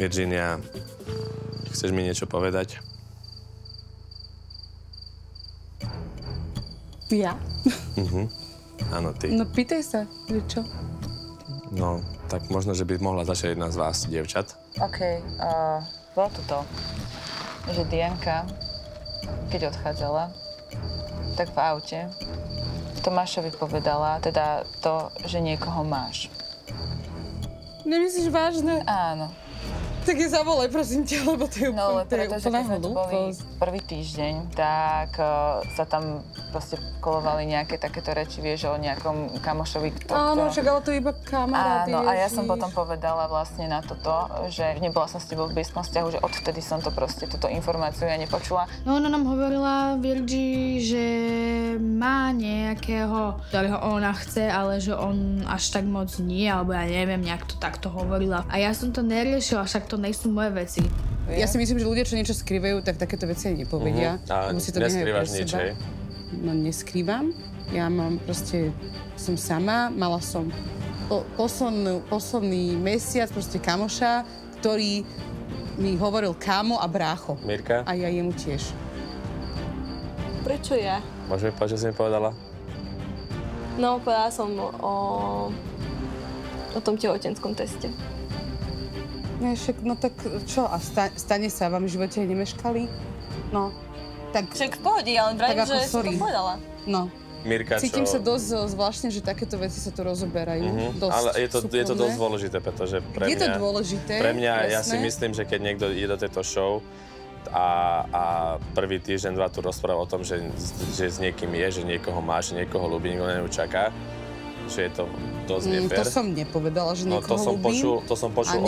Virgínia, chceš mi niečo povedať? Ja? Áno, ty. No pýtaj sa, že čo? No, tak možno, že by mohla začať jedna z vás, dievčat. OK, bolo to to, že Dianka, keď odchádzala, tak v aute Tomášovi povedala teda to, že niekoho máš. Nemyslíš vážne? Áno. Tak je zavolaj, prosím ťa, lebo to je úplne hlúposť. No, pretože keď sme tu boli prvý týždeň, tak sa tam proste kolovali nejaké takéto reči, vieš, o nejakom kamošovi, kto... Áno, však, ale to iba kamaráty. Áno, a ja som potom povedala vlastne na toto, že nebola som s tebou v blízkom vzťahu, že odvtedy som to proste, túto informáciu ja nepočula. No, ona nám hovorila, Virgi, že má nejakého, ktorého ona chce, ale že on až tak moc nie, alebo ja neviem, nejak to takto hovorila. A ja som to neriešila, však to nejsou moje veci. Ja si myslím, že ľudia, čo niečo skrývajú, tak takéto veci ani nepovedia. A neskrývaš nič, hej? No, neskrývam. Ja mám proste... Som sama, mala som posledný mesiac proste kamoša, ktorý mi hovoril kámo a brácho. Mirka? A ja jemu tiež. Prečo ja? Máš mi povedať, čo si mi povedala? No, povedala som o tom tehotenskom teste. No tak čo, a stane sa, vám v živote nemeškali? No, tak... Však v pohode, ale vrajím, že som to povedala. No. Mirka, čo? Cítim sa dosť zvláštne, že takéto veci sa tu rozoberajú. Ale je to dosť dôležité, pretože pre mňa... Je to dôležité, presne. Pre mňa, ja si myslím, že keď niekto ide do tejto show a prvý týždeň, dva tu rozpráva o tom, že s niekým je, že niekoho máš, niekoho ľubí, niekoho neučaká, že je to dosť nefer. To som nepovedala, že niekoho ľubím. To som počul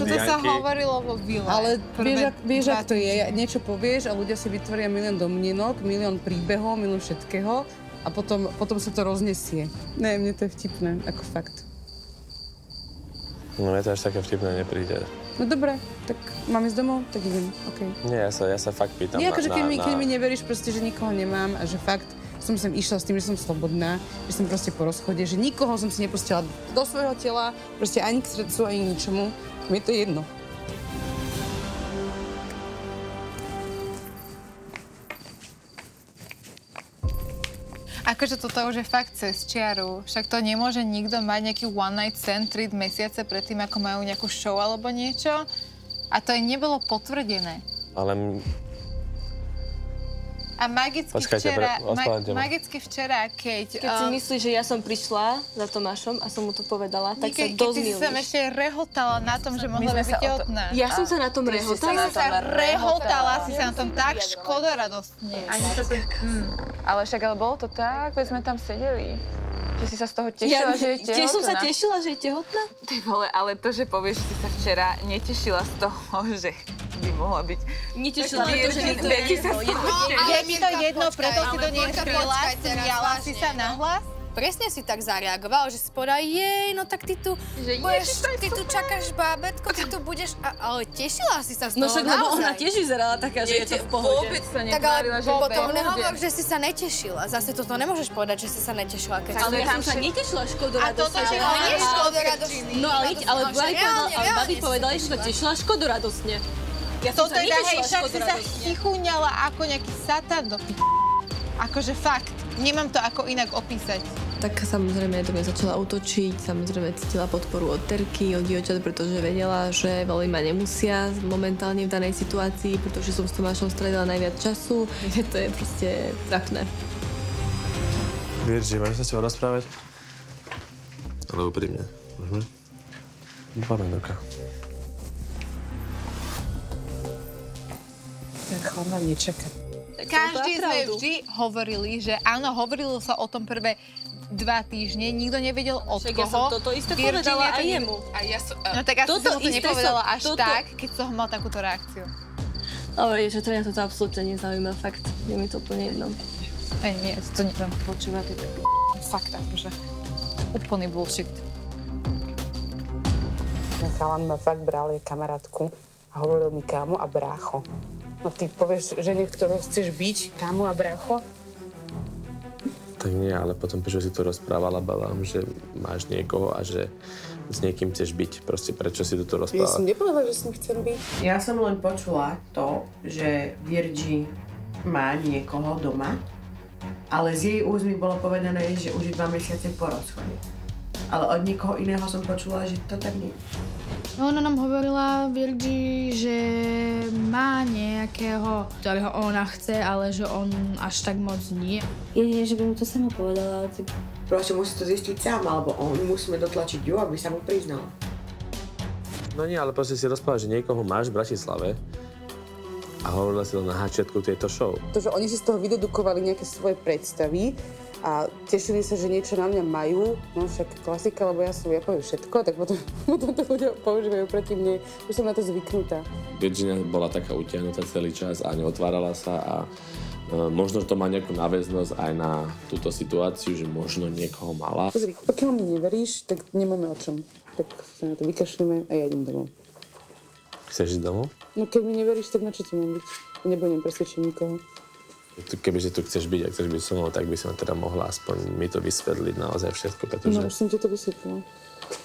od Dianky. Toto sa hovorilo vo Vile. Ale vieš, ak to je, niečo povieš a ľudia si vytvoria milión domnienok, milión príbehov, milión všetkého a potom sa to roznesie. Ne, mne to je vtipné, ako fakt. No, mne to až také vtipné nepríde. No dobre, tak mám ísť domov? Tak idem, okej. Nie, ja sa fakt pýtam na... Nie, akože keď mi neveríš proste, že nikoho nemám a že fakt... som sem išla s tým, že som slobodná, že som proste po rozchode, že nikoho som si nepustila do svojho tela, proste ani k srdcu, ani k ničomu. Mi je to jedno. Akože toto už je fakt cez čiaru. Však to nemôže nikto mať nejaký one night stand 3 mesiace predtým, ako majú nejakú show alebo niečo. A to aj nebolo potvrdené. Ale... A magicky včera, keď si myslíš, že ja som prišla za Tomášom a som mu to povedala, tak sa dozmilíš. Keď si sa ešte rehotala na tom, že mohla byť tehotná. Ja som sa na tom rehotala? Ty si sa rehotala, si sa na tom tak škodoradostne. Ale však, ale bolo to tak, keď sme tam sedeli. Že si sa z toho tešila, že je tehotná. Tiež som sa tešila, že je tehotná. Ty vole, ale to, že povieš, že si sa včera netešila z toho, že... by mohla byť. Netešila, pretože nikto nepovedal. Je mi to jedno, preto si to nepovedala, smiala si sa nahlas. Presne si tak zareagoval, že si povedal, jej, no tak ty tu čakáš bábätko, ty tu budeš, ale tešila si sa z toho. No však, lebo ona tiež vyzerala taká, že je to v pohode. Vôbec sa netvárila, že je v pohode. Potom nehovor, že si sa netešila. Zase toto nemôžeš povedať, že si sa netešila. Ale tam sa netešila, škodoradosť. A toto, že nie škodoradosť. No ale babi povedali, že sa tešila škodoradostne. Ja som sa netešila škodoradosť. Však si sa chichúňala ako nejaký satan do p***. Akože fakt. Nemám to ako inak opísať. Tak samozrejme do mňa začala útočiť, samozrejme cítila podporu od Terky, od dievčat, pretože vedela, že veľmi ma nemusia momentálne v danej situácii, pretože som s Tomášom strávila najviac času. To je proste trapné. Virgi, máš sa s tebou rozprávať? Ale úprimne, môžeme? Dúfame, Dorka. Tak chlapa nečaká. Každý sme vždy hovorili, že áno, hovorilo sa o tom prvé 2 týždne, nikto nevedel od koho. Ja som toto isté povedala aj jemu. No tak asi som mu to nepovedala až tak, keď som mal takúto reakciu. Ale je, že to mňa toto absolútne nezaujíma, fakt. Je mi to úplne jedno. Aj nie, to neviem. Počúva, to je fakt akože úplný bullshit. Chalan ma fakt bral, je kamarátku a hovoril mi kámo a brácho. No ty povieš, že niektorého chceš byť, kámo a brácho? Tak nie, ale potom, prečo si to rozprávala, bavám, že máš niekoho a že s niekým chceš byť. Proste prečo si toto rozpráva? Ja som nepovedala, že s ním chcem byť. Ja som len počula to, že Virgi má niekoho doma, ale z jej úst mi bolo povedané, že už je 2 mesiace po rozchode. Ale od niekoho iného som počula, že to tak nie. No, ona nám hovorila, Virgi, že má nejakého, ktorého ona chce, ale že on až tak moc nie. Jedine, že by mu to sama povedala. Proste musí to zistiť sám, alebo on, musíme dotlačiť ju, aby sa mu priznala. No nie, ale proste si rozprávala, že niekoho máš v Bratislave a hovorila si to na začiatku tejto show. To, že oni si z toho vydedukovali nejaké svoje predstavy a tešili sa, že niečo na mňa majú. No však klasika, lebo ja poviem všetko, tak potom to ľudia používajú proti mne. Už som na to zvyknutá. Virginia bola taká utiahnutá celý čas a neotvárala sa a možno to má nejakú náväznosť aj na túto situáciu, že možno niekoho mala. Pozri, pokiaľ mi neveríš, tak nemáme o čom. Tak sa na to vykašľujeme a ja idem domov. Chceš ísť domov? No keď mi neveríš, tak na čo ti mám byť? Nebudem presvedčiť nikoho. Kebyže tu chceš byť a chceš byť so mnou, tak by som teda mohla aspoň mi to vysvetliť naozaj všetko, pretože... No, už som ti to vysvetlila.